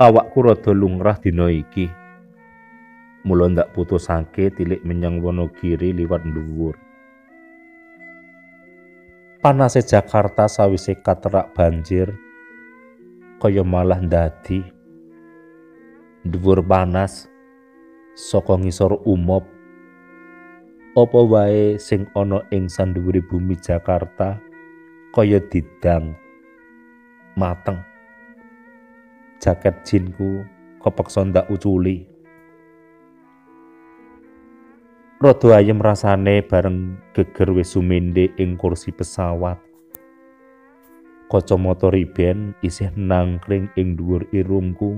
awakku rada lungrah dina iki. Mula ndak putusake tilik menyang Wonogiri liwat dhuwur. Panase Jakarta sawise katerak banjir kaya malah dadi dhuwur panas saka ngisor umop. Apa wae sing ana ing sandhuwure bumi Jakarta kaya didang mateng. Jaket jinku kepeksa ndak uculi. Rada ayem rasane bareng geger wis sumindhe ing kursi pesawat. Kacamata riben isih nangkring ing dhuwur irungku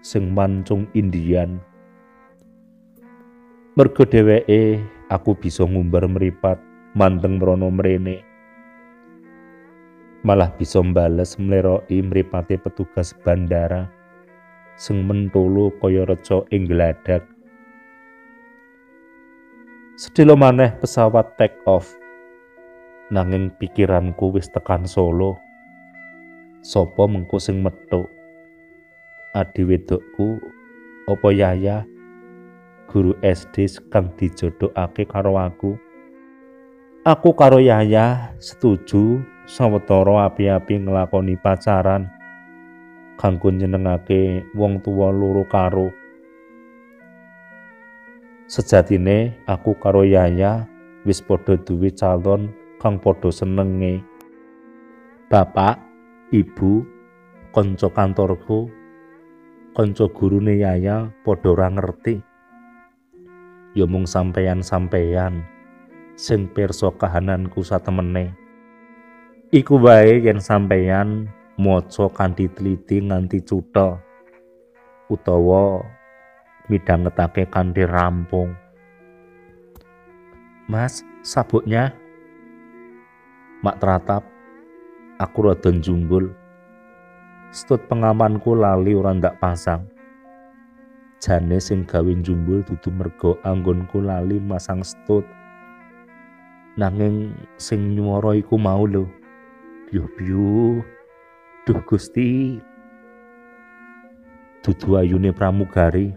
sing mancung Indian. Mergo dheweke aku bisa ngumbar meripat manteng merono mrene. Malah bisa mbales mleroi mripate petugas bandara sing mentulu kaya reca ing gladak. Sedhela maneh pesawat take off. Nanging pikiranku wis tekan Solo. Sopo mengko sing metuk? Adi wedokku apa Yaya? Guru SD kang dijodhokake karo aku. Aku karo Yaya setuju sawetara api-api nglakoni pacaran kanggo nyenengake wong tuwa loro karo. Sejatine aku karo Yaya wis padha duwe calon kang padha senenge. Bapak, Ibu, kanca kantorku, kanca gurune Yaya padha ora ngerti. Ya mung sampeyan-sampeyan sing pirsa kahananku satemene. Iku wae yen sampeyan maca kanthi tliti nganti cutha utawa midhangetake kanthi rampung. Mas, sabuknya? Mak tratap. Aku rada njumbul. Stut pengamanku lali ora ndak pasang. Jane sing gawe njumbul dudu mergo anggonku lali masang stut. Nanging sing nyuwara iku mau lho. Biuh-biuh. Duh Gusti. Dudu ayune pramugari.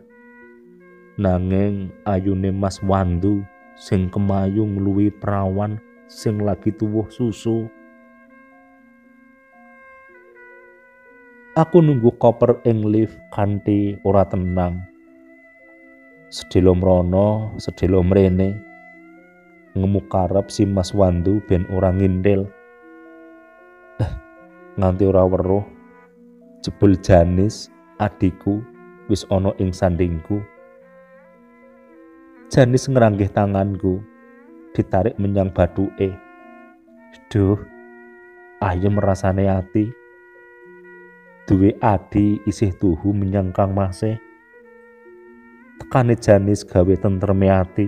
Nanging ayune Mas Wandu sing kemayu ngluwi prawan sing lagi tuwuh susu. Aku nunggu koper ing lift kanthi ora tenang. Sedhela mrono, sedhela mrene. Ngemuk karep si Mas Wandu ben ora ngindel. Nganti ora weruh. Jebul Janis, adikku, wis ana ing sandingku. Janis ngranggih tanganku, ditarik menyang bathuke. Duh, ayem rasane ati. Duwe adi isih tuhu menyang Kang Masih. Tekane Janis gawe tentreme ati.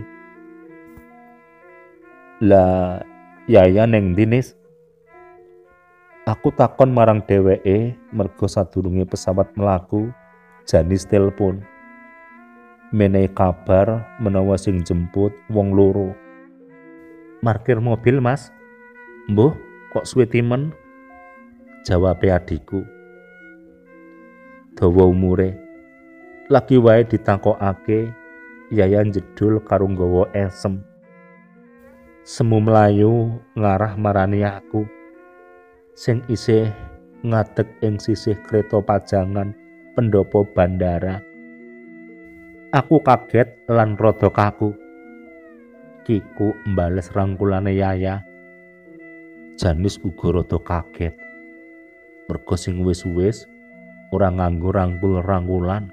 Lah, Yaya neng dinis. Aku takon marang dheweke mergo sadurunge pesawat mlaku Janis telepon. Menehi kabar menawa sing jemput wong loro. Markir mobil, Mas. Mbuh, kok suwe timen? Jawabe adikku. Dawa umure. Lagi wae ditakokake Yaya jedul karo nggawa esem. Semu mlayu ngarah marani aku. Sing isih ngadeg ing sisih kereta pajangan pendopo bandara. Aku kaget lan rada kaku. Kiku mbales rangkulane Yaya. Janis uga rada kaget. Mergo sing wis-wis ora nganggo rangkul-rangkulan.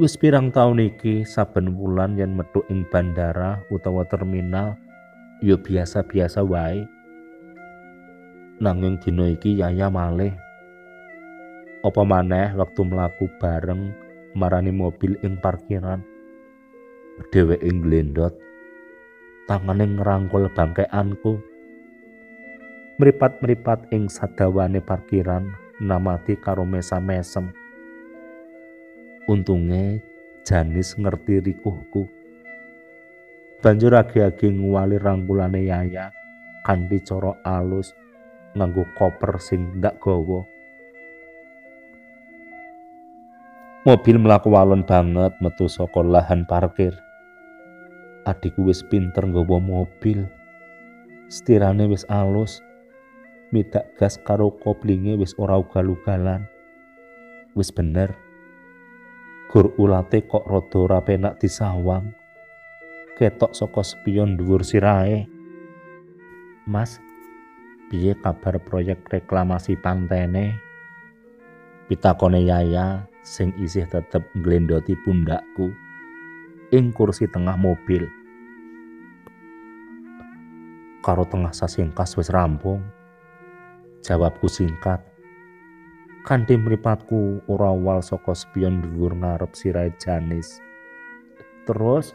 Wis pirang taun iki saben wulan yen metu ing bandara utawa terminal ya biasa-biasa wae. Nanging dina iki Yaya malih. Apa maneh wektu mlaku bareng marani mobil ing parkiran. Dheweke nglendhot, tangane ngrangkul bangkeanku. Mripat-mripat ing sadawane parkiran namati karo mesam-mesem. Untunge Janis ngerti rikuhku. Banjur agi-agi nguwali rangkulane Yaya kanthi cara alus nganggo koper sing ndak gawa. Mobil mlaku walon banget metu saka lahan parkir. Adikku wis pinter nggawa mobil. Setirane wis alus. Mitak gas karo koplinge wis ora ugal-ugalan. Wis bener. Gur ulate kok rada ora penak disawang. Ketok saka spion dhuwur sirahe. Mas, piye kabar proyek reklamasi pantene? Pitakone Yaya sing isih tetep nglendhoti pundakku ing kursi tengah mobil. Karo tengah sasingkas wis rampung. Jawabku singkat. Kanthi mripatku ora wal saka spion dhuwur ngarep sirahe Janis. Terus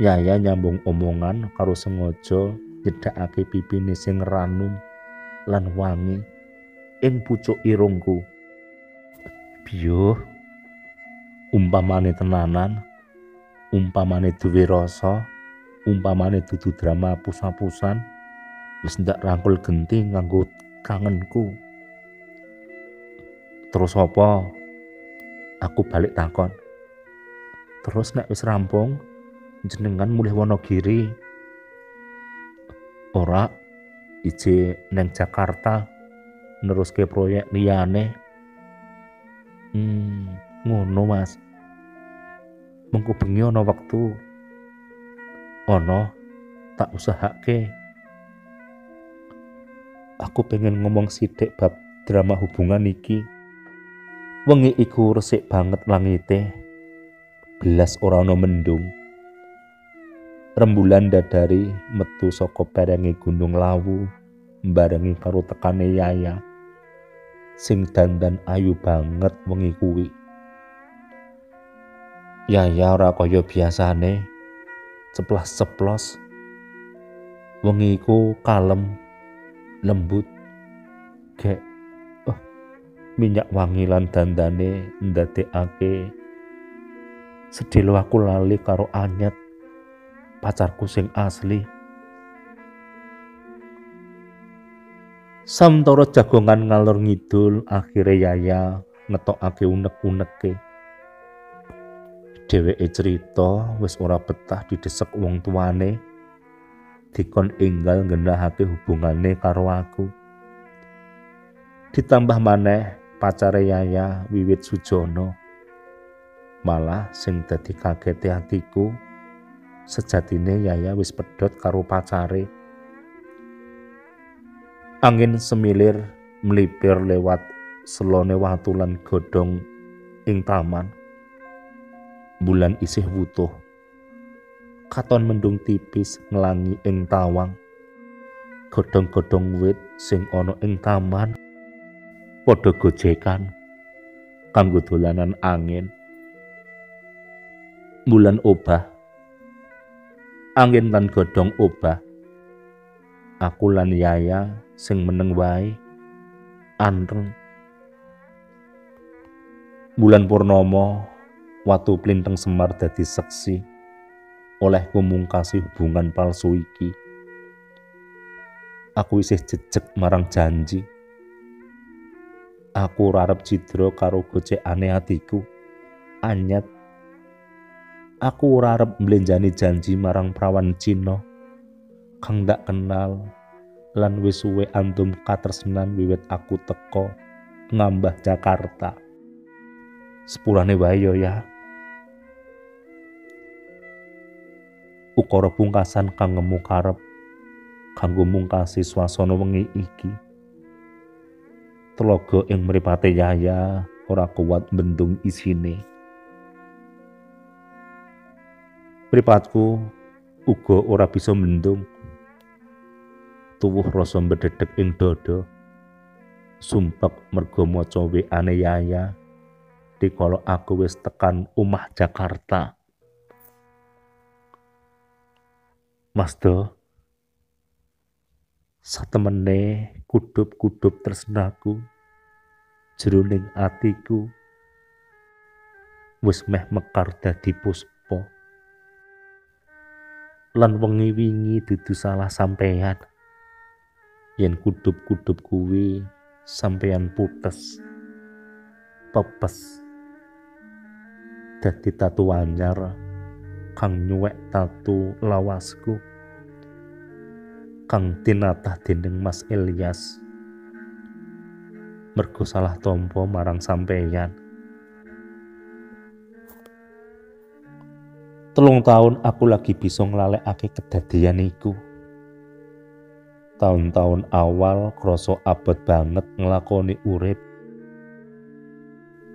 Yaya nyambung omongan karo sengaja nyedhakake pipine sing ranum lan wangi ing pucuk irungku. Biyuh, umpamane tenanan, umpamane duwe rasa, umpamane dudu drama pusa-pusan, wis ndak rangkul genti nganggo kangenku. Terus apa? Aku balik takon. Terus nek wis rampung, jenengan mulih Wonogiri. Ora, ije neng Jakarta neruske proyek liyane. Ngono Mas. Mengko bengi ana wektu. Ana tak usahake. Aku pengen ngomong sithik bab drama hubungan iki. Wengi iku resik banget langite. Belas ora ana mendung. Rembulan dadari metu saka barangi Gunung Lawu, mbarengi karo tekane Yaya sing dandan ayu banget wengi kuwi. Yaya ora kaya biasane, ceplas-ceplos. Wengi iku kalem, lembut. Gek minyak wangi lan dandane ndadekake sedhelo aku lali karo Anyet, pacarku sing asli. Samtara jagongan ngalor ngidul, akhire Yaya ngetokake unek-uneke. Dheweke crita wis ora betah didesek wong tuane. Dikon enggal nggenahake hubungane karo aku. Ditambah maneh pacare Yaya wiwit Sujono. Malah sing dadi kagete atiku sejatine Yaya wis pedhot karo pacare. Angin semilir melipir lewat selone watu lan godhong ing taman. Bulan isih wutuh. Katon mendung tipis ngelangi ing tawang. Godhong-godhong wit sing ana ing taman padha gojekan kanggo dolanan angin. Bulan obah. Angin lan godhong obah. Aku lan Yaya sing meneng wae anteng. Bulan purnama watu plinteng semar dadi seksi. Olehku mungkasi hubungan palsu iki. Aku isih jejeg marang janji. Aku rarep cidra karo gocekane atiku Anyet. Aku rarep mblenjani janji marang prawan Cina kang ndak kenal lan wis suwe antum katresnan wiwit aku teko ngambah Jakarta. Sepurane wae ya. Ukara pungkasan kang ngemu karep kanggo mungkasi swasana wengi iki. Telaga ing mripate Yaya ora kuat bendung isine. Mripatku uga ora bisa mendung. Tuwuh rasa mbedhedhek ing dada. Sumpek mergo maca WA-ne Yaya dikala aku wis tekan omah Jakarta. Mas Do, satemene kudup-kudup tresnaku jroning atiku wis meh mekar dadi puspa. Lan wengi-wingi dudu salah sampeyan yen kudup-kudup kuwi sampeyan putes pepes. dadi tatu anyar kang nyuwek tatu lawasku kang tinatah dening Mas Ilyas. Mergo salah tompo marang sampeyan. 3 tahun aku lagi bisa nglalekake kedadian iku. Tahun-tahun awal krasa abot banget nglakoni urip.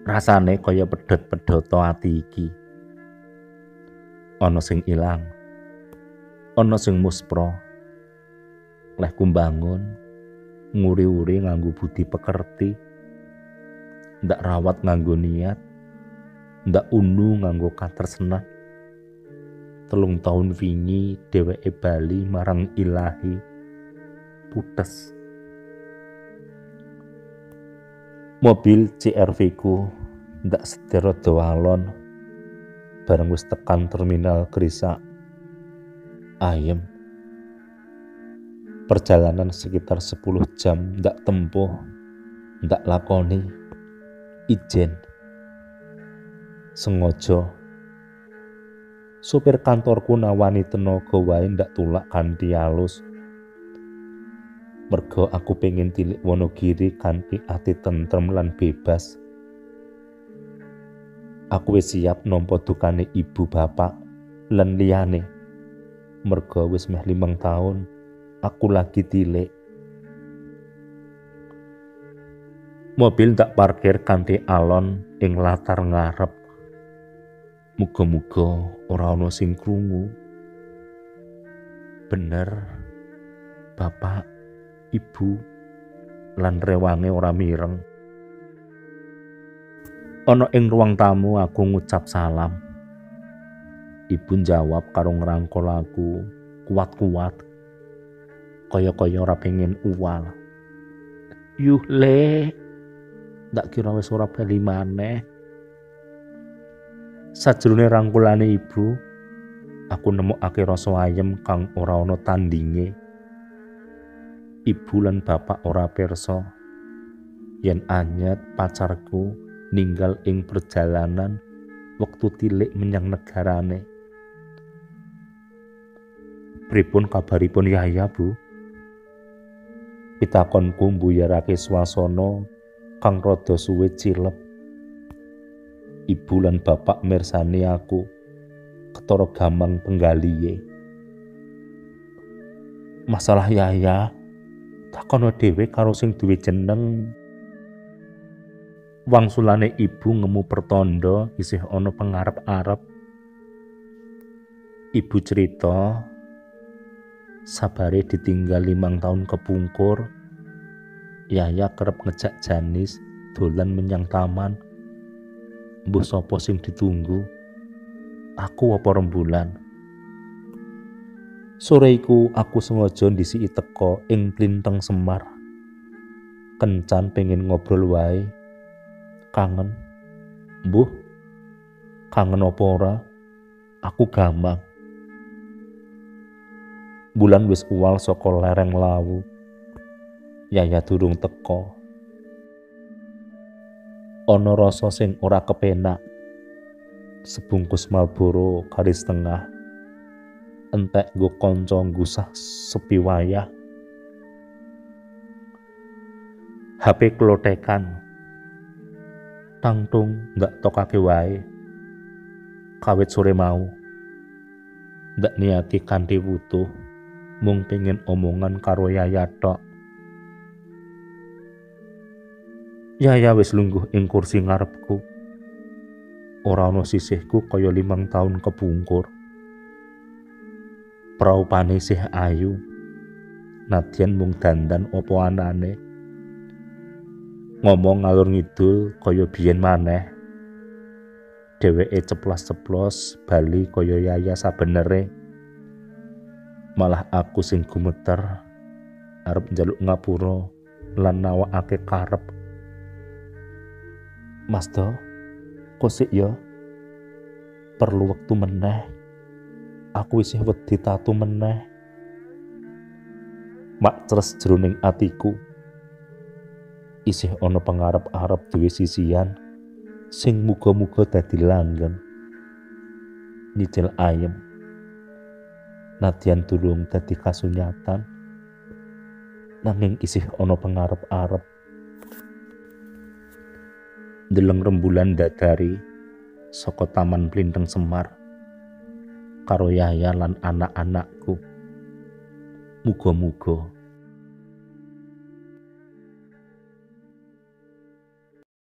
Rasane kaya pedhot-pedhoto ati iki. Ana sing ilang. Ana sing muspro. Lehku mbangun nguri-uri nganggo budi pekerti. Ndak rawat nganggo niat. Ndak unu nganggo katresnan. 3 tahun wingi dheweke bali marang Ilahi. Pudes. Mobil CRV ku ndak sedero dawalon. Bareng wis tekan terminal Krisak ayem. Perjalanan sekitar 10 jam ndak tempuh, ndak lakoni ijen. Sengojo sopir kantorku nawani tenaga wae ndak tulak kanthi alus. Mergo aku pengen tilik Wonogiri kanthi ati tentrem lan bebas. Aku wis siap nampa dukane ibu bapak lan liyane. Mergo wis meh 5 tahun aku lagi tilik. Mobil tak parkir kanthi alon ing latar ngarep. Muga-muga ora ana sing krungu. Bener bapak ibu lan rewange ora mireng. Ana ing ruang tamu aku ngucap salam. Ibu njawab karo ngrangkul aku kuat-kuat kaya-kaya ora pengin uwal. Yuh le, ndak kira wis ora bali maneh. Sajrone rangkulane ibu aku nemokake rasa ayem kang ora ana tandinge. Ibu lan bapak ora pirsa yen anyet pacarku ninggal ing perjalanan wektu tilik menyang negarane. Pripun kabaripun Yahya Bu? Pitakonku mbuyarake swasana kang rada suwe cilep. Ibu lan bapak mirsani aku ketara gamang penggalihe. Masalah Yahya takono dhewe karo sing duwe jeneng. Wangsulane ibu ngemu pertanda isih ana pengarep-arep. Ibu cerita sabare ditinggal 5 tahun kepungkur. Yahya kerep ngejak Janis dolan menyang taman. Mbuh sapa sing ditunggu? Aku apa rembulan? Sore iku aku sengaja ndhisiki teko ing Plinteng Semar. Kencan pengen ngobrol wae. Kangen. Mbuh. Kangen apa ora? Aku gamang. Bulan wis uwal saka lereng lawu. Yaya durung teko. Ana rasa sing ora kepenak. Sebungkus Marlboro garis tengah. Entek nggo kanca ngusah sepi wayah. HP klotekan. Tangtung ndak tokake wae. Kawit sore mau. Ndak niati kanthi wutuh, mung pengin omongan karo Yaya tok. Yaya wis lungguh ing kursi ngarepku. Ora ana sisihku kaya 5 tahun kepungkur. Praupane sih ayu, nadyan mung dandan opo anane. Ngomong ngalur ngidul kaya biyen maneh. Dheweke ceplas-ceplos bali kaya Yaya sabenere. Malah aku sing gumeter arep njaluk ngapura lan nawakake karep. Mas Do, kosik ya. Perlu wektu meneh. Aku isih wedi tatu meneh. Mak tres jroning atiku. Isih ana pengarep-arep duwe sisian sing muga-muga dadi langgeng. nyicil ayem nadyan durung dadi kasunyatan nanging isih ana pengarep-arep. Deleng rembulan dadari saka taman Plinteng Semar karo Yahya lan anak-anakku. Muga-muga